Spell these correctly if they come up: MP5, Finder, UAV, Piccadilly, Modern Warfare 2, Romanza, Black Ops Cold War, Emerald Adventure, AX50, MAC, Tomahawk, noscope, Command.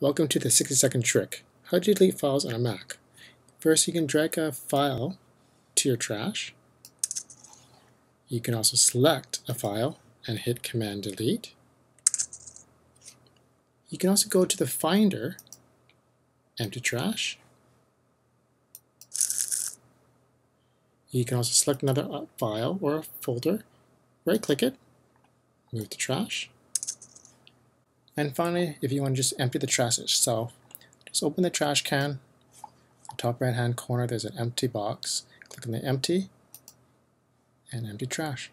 Welcome to the 60-second trick. How do you delete files on a Mac? First, you can drag a file to your trash. You can also select a file and hit Command Delete. You can also go to the Finder, empty trash. You can also select another file or a folder, right-click it, move to trash. And finally, if you want to just empty the trash itself, just open the trash can. The top right-hand corner, there's an empty box. Click on the empty and empty trash.